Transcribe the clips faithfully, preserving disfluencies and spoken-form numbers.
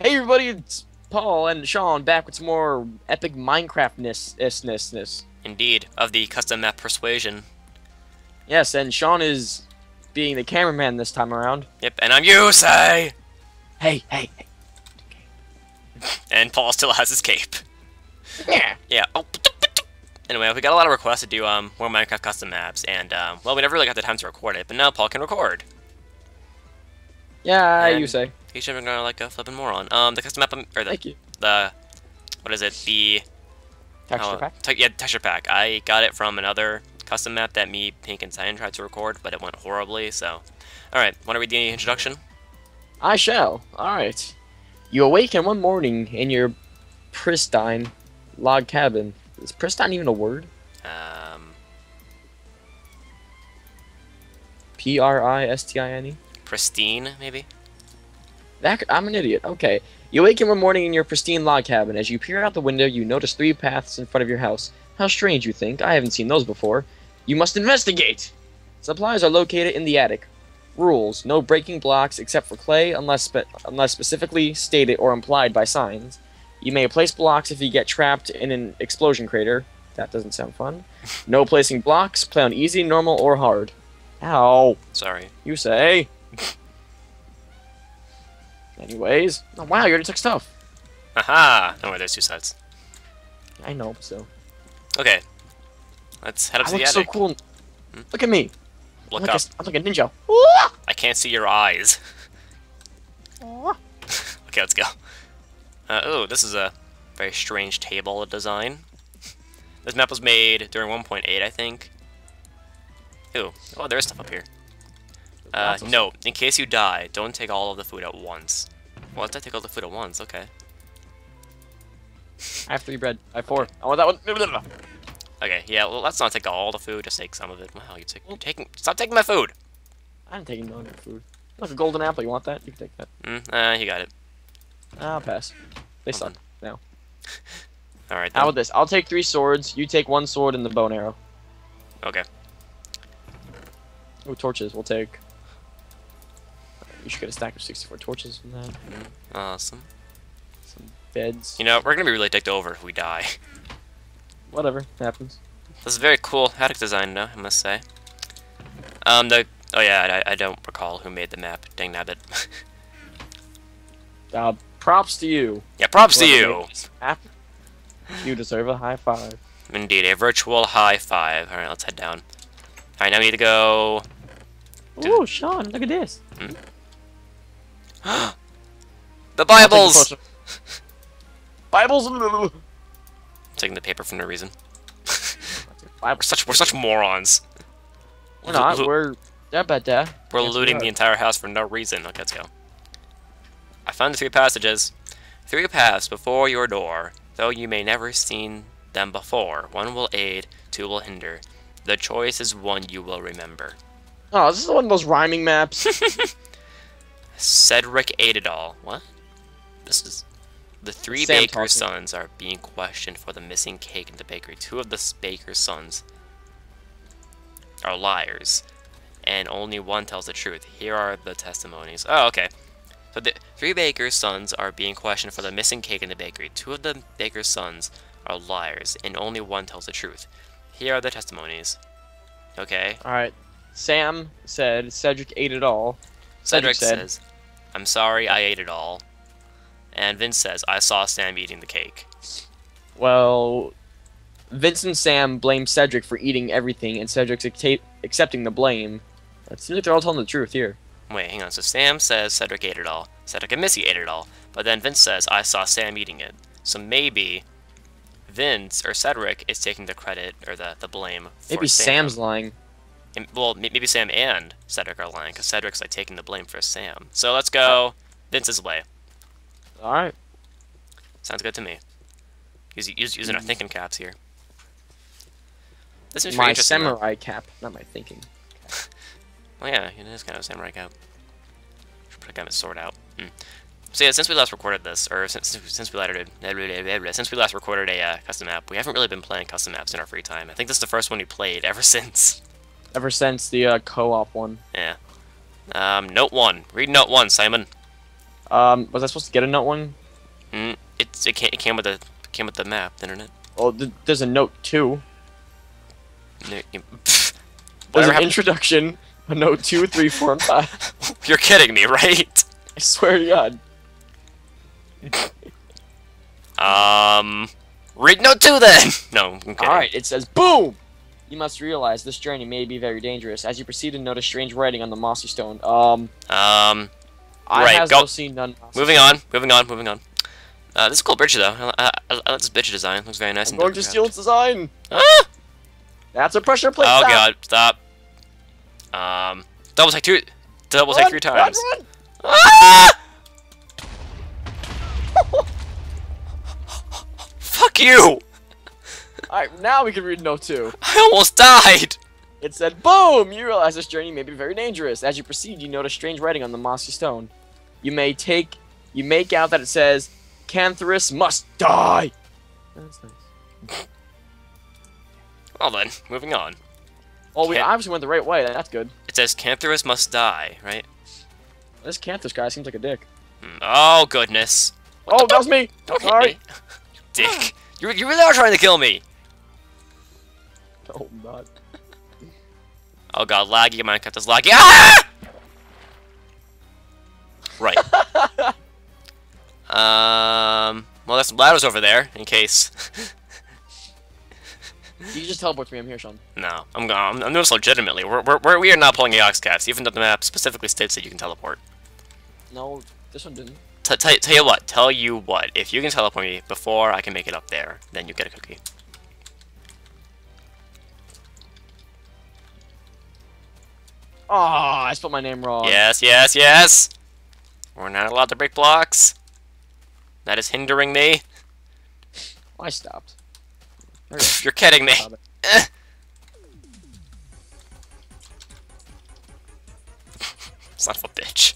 Hey everybody, it's Paul and Sean back with some more epic Minecraft-ness-ness-ness. Indeed, of the custom map Persuasion. Yes, and Sean is being the cameraman this time around. Yep, and I'm Yusei! Hey, hey, hey. And Paul still has his cape. Yeah. Yeah. Oh. Anyway, we got a lot of requests to do um, more Minecraft custom maps, and um, well, we never really got the time to record it, but now Paul can record. Yeah, and Yusei. He's never gonna like a flipping moron. Um, the custom map, or the, Thank you. the what is it? The texture oh, pack. Te yeah, texture pack. I got it from another custom map that me, Pink, and Titan tried to record, but it went horribly. So, all right, want to read the introduction? I shall. All right. You awaken one morning in your pristine log cabin. Is pristine even a word? Um. P R I S T I N E. Pristine, maybe. That, I'm an idiot. Okay. You awaken one morning in your pristine log cabin. As you peer out the window, you notice three paths in front of your house. How strange, you think. I haven't seen those before. You must investigate! Supplies are located in the attic. Rules. No breaking blocks except for clay unless, spe unless specifically stated or implied by signs. You may place blocks if you get trapped in an explosion crater. That doesn't sound fun. No placing blocks. Play on easy, normal, or hard. Ow. Sorry. You say... Anyways, oh, wow, you already took stuff. Aha! No way, there's two sides. I know, so. Okay, let's head up I to the attic. I look so cool. Hmm? Look at me. Look I'm up. Like a, I'm like a ninja. I can't see your eyes. Okay, let's go. Uh, oh, this is a very strange table design. This map was made during one point eight, I think. Ooh, oh, there is stuff up here. Uh, no, in case you die, don't take all of the food at once. Well, I take all the food at once, okay. I have three bread. I have four. Okay. I want that one. Okay, yeah, well, let's not take all the food, just take some of it. Wow, you take, you're taking... Stop taking my food! I'm taking none of your food. Look, a golden apple, you want that? You can take that. Mm, uh, you got it. I'll pass. They suck. Now. Alright, then. How about this? I'll take three swords, you take one sword and the bow and arrow. Okay. Ooh, torches, we'll take... You should get a stack of sixty-four torches from that. Awesome. Some beds. You know, we're gonna be really ticked over if we die. Whatever happens. This is a very cool attic design, though, I must say. Um, the oh yeah, I, I don't recall who made the map. Dang nabbit. uh, props to you. Yeah, props Whoever to you. Map, you deserve a high five. Indeed, a virtual high five. All right, let's head down. All right, now we need to go. Ooh, Sean, look at this. Hmm? The Bibles! Bibles! I'm taking the paper for no reason. we're, such, we're such morons. We're not, we're... Yeah, but, uh, we're looting the entire house for no reason. Okay, let's go. I found the three passages. Three paths before your door, though you may never have seen them before. One will aid, two will hinder. The choice is one you will remember. Oh, this is one of those rhyming maps. Cedric Adedall. What? This is... The three Sam baker's talking. sons are being questioned for the missing cake in the bakery. Two of the baker's sons are liars, and only one tells the truth. Here are the testimonies. Oh, okay. So the three baker's sons are being questioned for the missing cake in the bakery. Two of the baker's sons are liars, and only one tells the truth. Here are the testimonies. Okay. Alright. Sam said Cedric Adedall. Cedric says, "I'm sorry, I ate it all." And Vince says, "I saw Sam eating the cake." Well, Vince and Sam blame Cedric for eating everything, and Cedric's accepting the blame. It seems like they're all telling the truth here. Wait, hang on. So Sam says Cedric ate it all. Cedric and Missy ate it all. But then Vince says, "I saw Sam eating it." So maybe Vince or Cedric is taking the credit or the the blame. For maybe Sam. Sam's lying. Well, maybe Sam and Cedric are lying, because Cedric's like taking the blame for Sam. So let's go Vince's way. All right. Sounds good to me. Using, using our thinking caps here. This is my samurai though. cap, not my thinking. Cap. Well, yeah, it is kind of a samurai cap. Should put a kind of sword out. Mm. So yeah, since we last recorded this, or since since we last recorded, since we last recorded a uh, custom map, we haven't really been playing custom maps in our free time. I think this is the first one we played ever since. Ever since the uh, co-op one. Yeah. Um, note one. Read note one, Simon. Um, was I supposed to get a note one? Mm, it's it came, it came with the came with the map, the internet. Oh, th there's a note two. No, you, there's an happened? introduction, a note two, three, four, and five. You're kidding me, right? I swear to God. Um, read note two then. No. Okay. All right. It says, "Boom! You must realize this journey may be very dangerous. As you proceed to notice strange writing on the mossy stone." Um. Um. I right, have go. No seen none moving stone. on. Moving on. Moving on. Uh, this is a cool bridge though. I, I, I like this bridge design. It looks very nice. I'm and going to steal its design. Ah! That's a pressure plate. Oh stop. God! Stop. Um. Double take two. Double run, take three times. Run, run. Ah! Fuck you! Alright, now we can read note two. I almost died! It said, "Boom! You realize this journey may be very dangerous. As you proceed, you notice strange writing on the mossy stone. You may take... You make out that it says, Canthuris must die!" That's nice. Well then, moving on. Oh, Can we obviously went the right way. That's good. It says, Canthuris must die, right? This Canthuris guy seems like a dick. Hmm. Oh, goodness. What oh, that was me! Don't Sorry. Hit me. Dick. You, you really are trying to kill me! No, I'm not. Oh god, laggy Minecraft is laggy. Ah! Right. um. Well, there's some ladders over there, in case. You just teleport to me, I'm here, Sean. No, I'm gone. I'm doing this legitimately. We're, we're, we are not pulling the Oxcats, even though the map specifically states that you can teleport. No, this one didn't. T t tell you what, tell you what, if you can teleport me before I can make it up there, then you get a cookie. Oh, I spelled my name wrong. Yes, yes, yes! We're not allowed to break blocks. That is hindering me. Oh, I stopped. There you go. You're kidding me. Son of a bitch.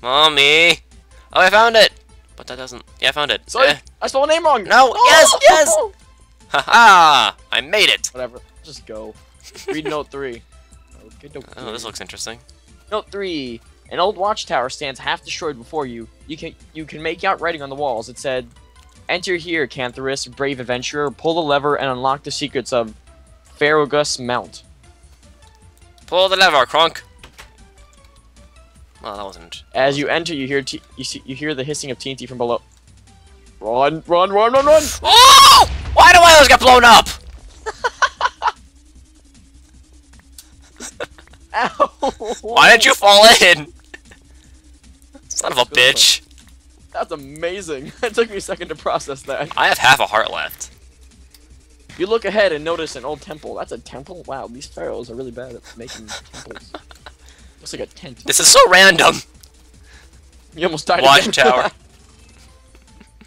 Mommy! Oh, I found it! But that doesn't... Yeah, I found it. Sorry! Eh. I spelled my name wrong! No! Oh, yes! Yes! Haha! I made it! Whatever. Just go. Read note three. Okay, note oh, three. This looks interesting. Note three. An old watchtower stands half destroyed before you. You can you can make out writing on the walls. It said, "Enter here, Canthuris, brave adventurer. Pull the lever and unlock the secrets of Ferrogus Mount." Pull the lever, Kronk. Well, that wasn't. As you enter, you hear t you see you hear the hissing of T N T from below. Run! Run! Run! Run! Run! Oh! Why do I always get blown up? Ow! Why did you fall in? Son of a bitch. That's amazing. It took me a second to process that. I have half a heart left. You look ahead and notice an old temple. That's a temple? Wow, these pharaohs are really bad at making temples. Looks like a tent. This is so random. You almost died. Watchtower.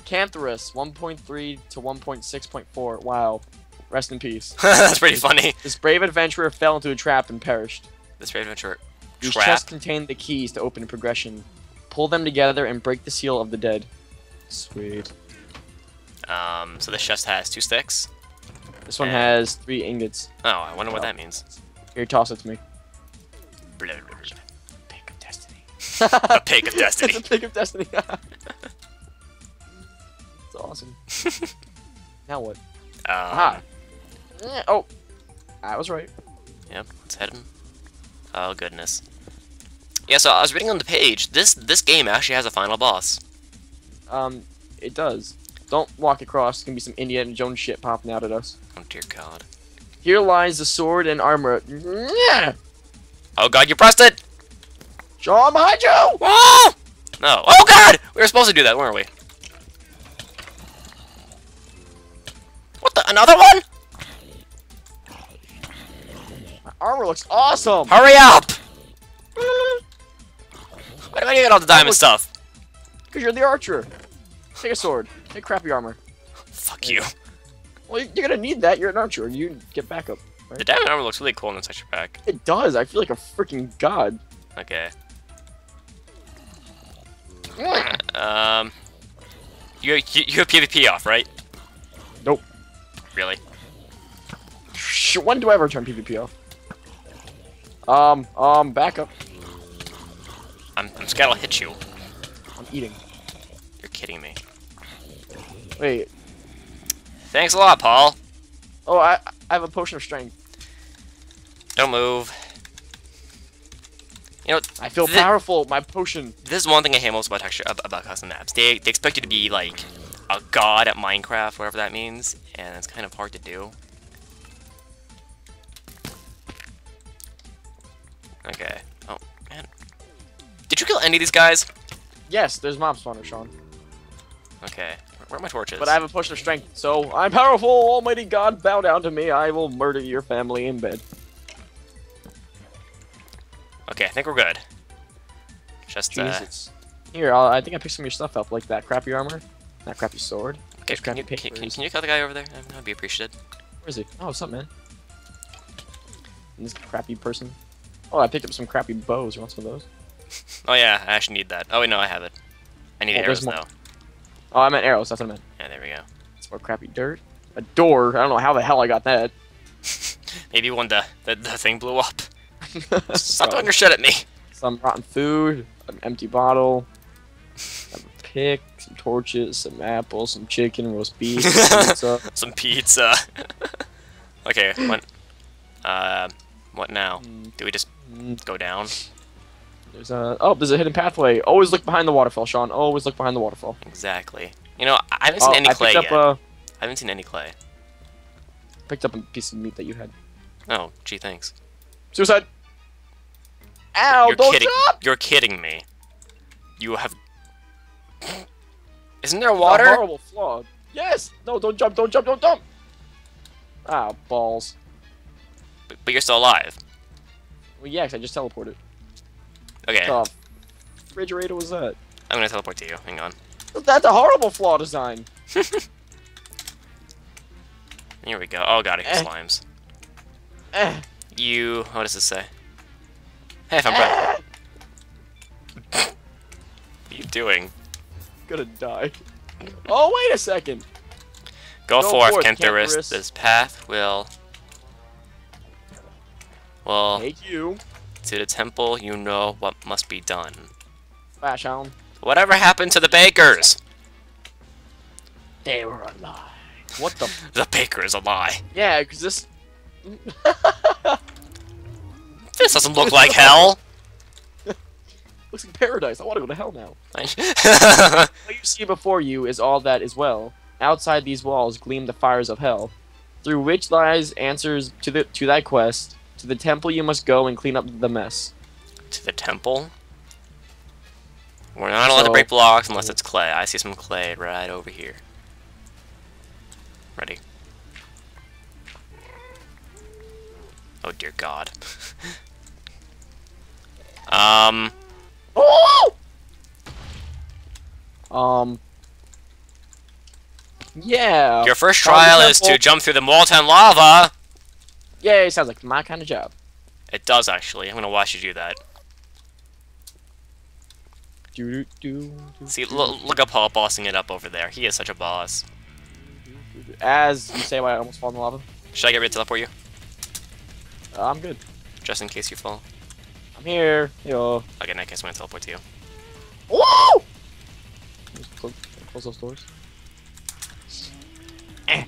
Canthuris, one point three to one point six point four. Wow. Rest in peace. That's pretty this, funny. This brave adventurer fell into a trap and perished. This brave adventurer. These chests contain the keys to open a progression. Pull them together and break the seal of the dead. Sweet. Um. So this chest has two sticks. This one and... has three ingots. Oh, I wonder oh. what that means. Here, toss it to me. Blah, blah, blah. Pig of destiny. A pig of destiny. It's a pig of destiny. It's awesome. Now what? Um, Aha. Eh, oh, I was right. Yep, let's head in. Oh goodness. Yeah, so I was reading on the page. This this game actually has a final boss. Um, it does. Don't walk across. There's gonna be some Indiana Jones shit popping out at us. Oh dear God. Here lies the sword and armor. Yeah. Oh god, you pressed it! Sean, behind you! Whoa! No. Oh god! We were supposed to do that, weren't we? What the? Another one? My armor looks awesome! Hurry up! Why do I get all the diamond stuff? Because you're the archer. Take a sword. Take crappy armor. Fuck you. Well, you're gonna need that. You're an archer. You get backup. Right? The diamond armor looks really cool on the texture pack. It does. I feel like a freaking god. Okay. um, you, you you have PvP off, right? Nope. Really? When do I ever turn PvP off? Um um, back up. I'm, I'm scared I'll hit you. I'm eating. You're kidding me. Wait. Thanks a lot, Paul. Oh, I I have a potion of strength. Don't move. You know, I feel powerful. My potion. This is one thing I hate most about texture about custom maps. They they expect you to be like a god at Minecraft, whatever that means, and it's kind of hard to do. Okay. Oh man, did you kill any of these guys? Yes, there's mob spawner, Sean. Okay. Where are my torches? But I have a potion of strength, so I'm powerful. Almighty God, bow down to me. I will murder your family in bed. Okay, I think we're good. Just Jesus. Uh, Here, I'll, I think I picked some of your stuff up, like that crappy armor, that crappy sword. Okay, can you, can, can, can you kill the guy over there? That would be appreciated. Where is he? Oh, what's up, man? And this crappy person. Oh, I picked up some crappy bows. You want some of those? Oh yeah, I actually need that. Oh wait, no, I have it. I need oh, arrows though. Oh, I meant arrows. That's what I meant. Yeah, there we go. Some more crappy dirt. A door. I don't know how the hell I got that. Maybe when the, the the thing blew up. Stop throwing your shit at me. Some rotten food, an empty bottle, a pick, some torches, some apples, some chicken, roast beef, some pizza. Some pizza. Okay, what? Uh, what now? Do we just go down? There's a oh, there's a hidden pathway. Always look behind the waterfall, Sean. Always look behind the waterfall. Exactly. You know, I haven't seen oh, any I clay yet. Up a, I haven't seen any clay. Picked up a piece of meat that you had. Oh, gee, thanks. Suicide. Ow! You're don't kidding. Stop! You're kidding me. You have. Isn't there water? That's a horrible flaw. Yes. No! Don't jump! Don't jump! Don't jump! Ah, oh, balls. But, but you're still alive. Well, yeah, 'cause I just teleported. Okay. What refrigerator was that? I'm gonna teleport to you. Hang on. That's a horrible flaw design. Here we go. Oh god, I hear eh. slimes. Eh. You. What does this say? Hey, if I'm eh. What are you doing? Gonna die. Oh wait a second. Go, Go forth, Canthuris. This path will. Well. Take you. To the temple, you know what must be done. Flash home. Whatever happened to the bakers? They were a lie. What the? The baker is a lie. Yeah, because this. This doesn't look like hell. Looks like paradise. I want to go to hell now. What you see before you is all that is well. Outside these walls gleam the fires of hell, through which lies answers to the to thy quest. To the temple you must go and clean up the mess. To the temple? We're not allowed so, to break blocks unless it's clay. I see some clay right over here. Ready? Oh dear God. um. Oh! Um. Yeah. Your first trial is to jump through the molten lava. Yeah, it sounds like my kind of job. It does, actually. I'm gonna watch you do that. Do, do, do, do, See, look, look at Paul bossing it up over there. He is such a boss. As you say, I almost fall in the lava. Should I get ready to teleport you? Uh, I'm good. Just in case you fall. I'm here. Yo. Okay, in that case, I'm gonna teleport to you. Whoa! Close, close those doors. Eh.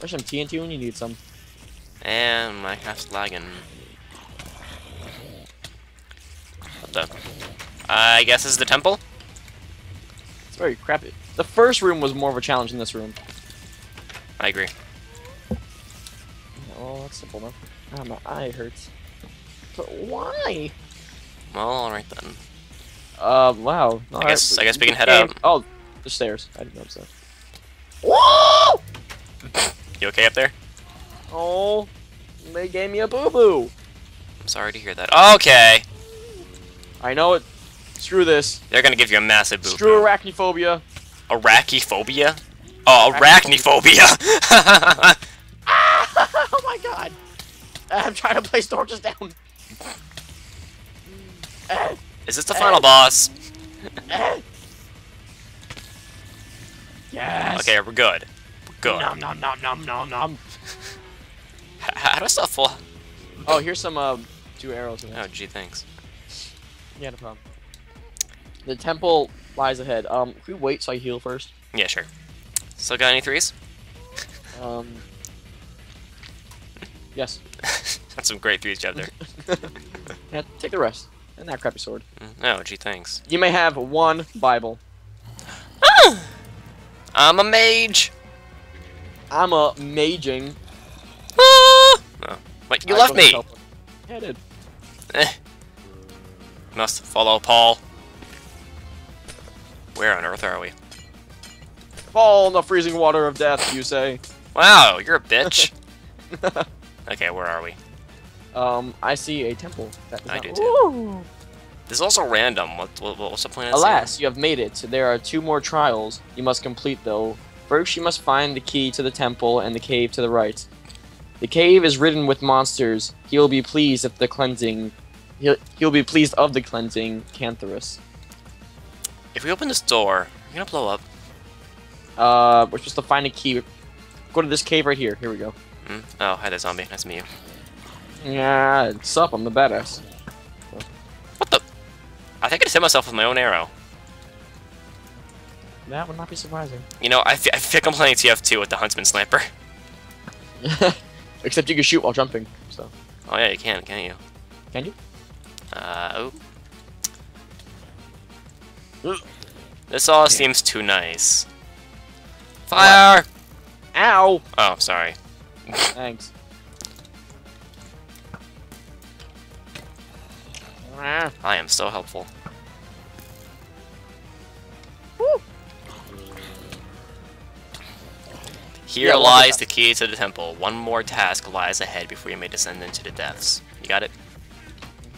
There's some T N T when you need some. And Minecraft's lagging. What the? I guess this is the temple? It's very crappy. The first room was more of a challenge than this room. I agree. Oh, that's simple enough. Ah, my eye hurts. But why? Well, alright then. Uh, wow. I guess, right. I guess we can head up. Oh, the stairs. I didn't notice that. Whoa! You okay up there? Oh, they gave me a boo-boo. I'm sorry to hear that. Okay. I know it. Screw this. They're going to give you a massive boo-boo. Screw arachnophobia. Arachnophobia? Oh, arachnophobia. arachnophobia. Ah, oh, my God. I'm trying to place torches down. Is this the final boss? Yes. Okay, we're good. We're good. Nom, nom, nom, nom, nom, nom. How do I stop full? Oh, here's some uh, two arrows. In there. Oh, gee, thanks. Yeah, no problem. The temple lies ahead. Um, can we wait so I heal first? Yeah, sure. Still got any threes? Um. Yes. That's some great threes you have there. Yeah, take the rest. And that crappy sword. Oh, gee, thanks. You may have one Bible. Ah! I'm a mage. I'm a maging. Ah! Oh. Wait, you I left me. Yeah, I did. Eh. Must follow Paul. Where on earth are we? Fall in the freezing water of death, you say. Wow, you're a bitch. Okay, where are we? Um, I see a temple. That I do too. Ooh. This is also random. What, what, what's the point? Alas, you have made it. There are two more trials you must complete, though. First, you must find the key to the temple and the cave to the right. The cave is ridden with monsters. He will be pleased if the cleansing. He'll, he'll be pleased of the cleansing, Canthuris. If we open this door, we're gonna blow up. Uh, we're supposed to find a key. Go to this cave right here. Here we go. Mm. Oh, hi there, zombie. Nice to meet you. Yeah, it's up. I'm the badass. What the? I think I just hit myself with my own arrow. That would not be surprising. You know, I, f I think I'm playing T F two with the Huntsman sniper. Except you can shoot while jumping. So. Oh yeah, you can, can't you? Can you? Uh oh. This all yeah. seems too nice. Fire! What? Ow! Oh, sorry. Thanks. I am so helpful. Woo. Here yeah, lies the key to the temple. One more task lies ahead before you may descend into the depths. You got it?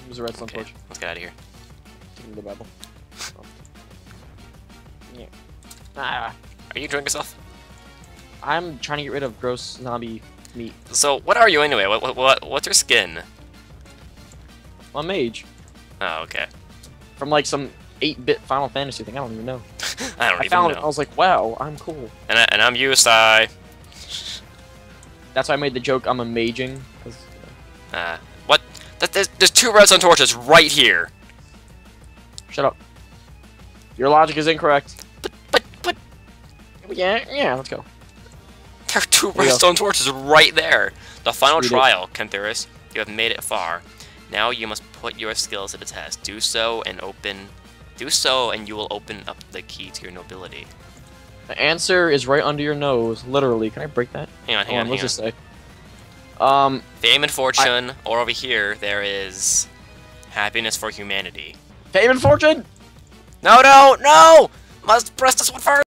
There's a redstone torch. Okay, let's get out of here. Taking the Bible. Oh. Yeah. Ah. Are you enjoying yourself? I'm trying to get rid of gross zombie meat. So, what are you anyway? What, what, what what's your skin? A mage. Oh, okay. From like some eight bit Final Fantasy thing. I don't even know. I don't I even found know. It, I was like, wow, I'm cool. And, I, and I'm Yusei. That's why I made the joke, I'm a maging. You know. Uh, what? That, there's, there's two redstone torches right here. Shut up. Your logic is incorrect. But, but, but. Yeah, yeah, let's go. There are two there redstone torches right there. The final Read trial, Canthuris. You have made it far. Now you must put your skills to the test. Do so and open. Do so and you will open up the key to your nobility. The answer is right under your nose, literally. Can I break that? Hang on, hang oh, on. Let's just say. Um, Fame and fortune, I... or over here there is happiness for humanity. Fame and fortune? No, no, no! Must press this one first.